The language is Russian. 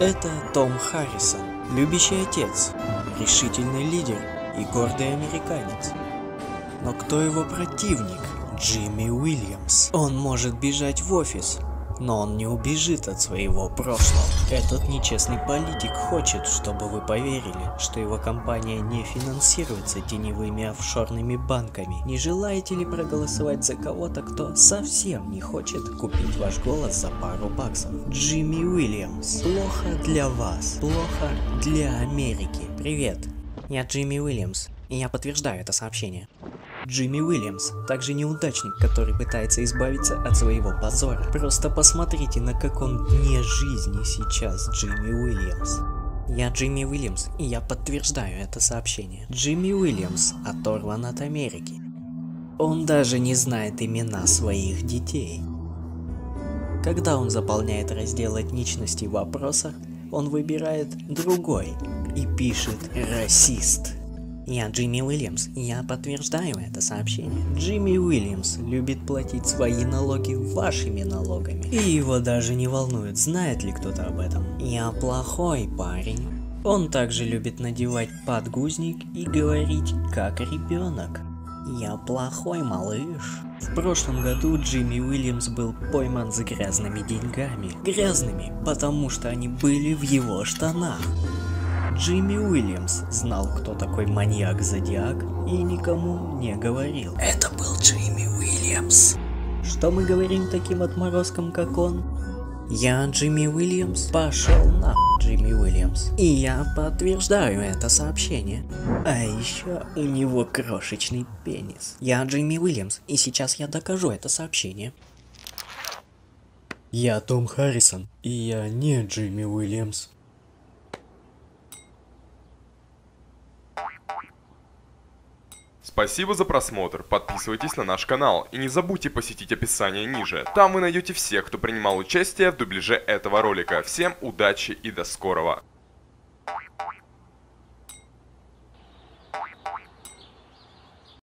Это Том Харрисон, любящий отец, решительный лидер и гордый американец. Но кто его противник? Джимми Уильямс. Он может бежать в офис, но он не убежит от своего прошлого. Этот нечестный политик хочет, чтобы вы поверили, что его компания не финансируется теневыми офшорными банками. Не желаете ли проголосовать за кого-то, кто совсем не хочет купить ваш голос за пару баксов? Джимми Уильямс. Плохо для вас. Плохо для Америки. Привет, я Джимми Уильямс, и я подтверждаю это сообщение. Джимми Уильямс также неудачник, который пытается избавиться от своего позора. Просто посмотрите, на каком дне жизни сейчас Джимми Уильямс. Я Джимми Уильямс, и я подтверждаю это сообщение. Джимми Уильямс оторван от Америки. Он даже не знает имена своих детей. Когда он заполняет раздел этничности в вопросах, он выбирает другой и пишет «расист». Я Джимми Уильямс, и я подтверждаю это сообщение. Джимми Уильямс любит платить свои налоги вашими налогами. И его даже не волнует, знает ли кто-то об этом. Я плохой парень. Он также любит надевать подгузник и говорить как ребенок. Я плохой малыш. В прошлом году Джимми Уильямс был пойман за грязными деньгами. Грязными, потому что они были в его штанах. Джимми Уильямс знал, кто такой маньяк Зодиак, и никому не говорил. Это был Джимми Уильямс. Что мы говорим таким отморозкам, как он? Я Джимми Уильямс. Пошел на Джимми Уильямс. И я подтверждаю это сообщение. А еще у него крошечный пенис. Я Джимми Уильямс, и сейчас я докажу это сообщение. Я Том Харрисон, и я не Джимми Уильямс. Спасибо за просмотр, подписывайтесь на наш канал и не забудьте посетить описание ниже. Там вы найдете всех, кто принимал участие в дубляже этого ролика. Всем удачи и до скорого!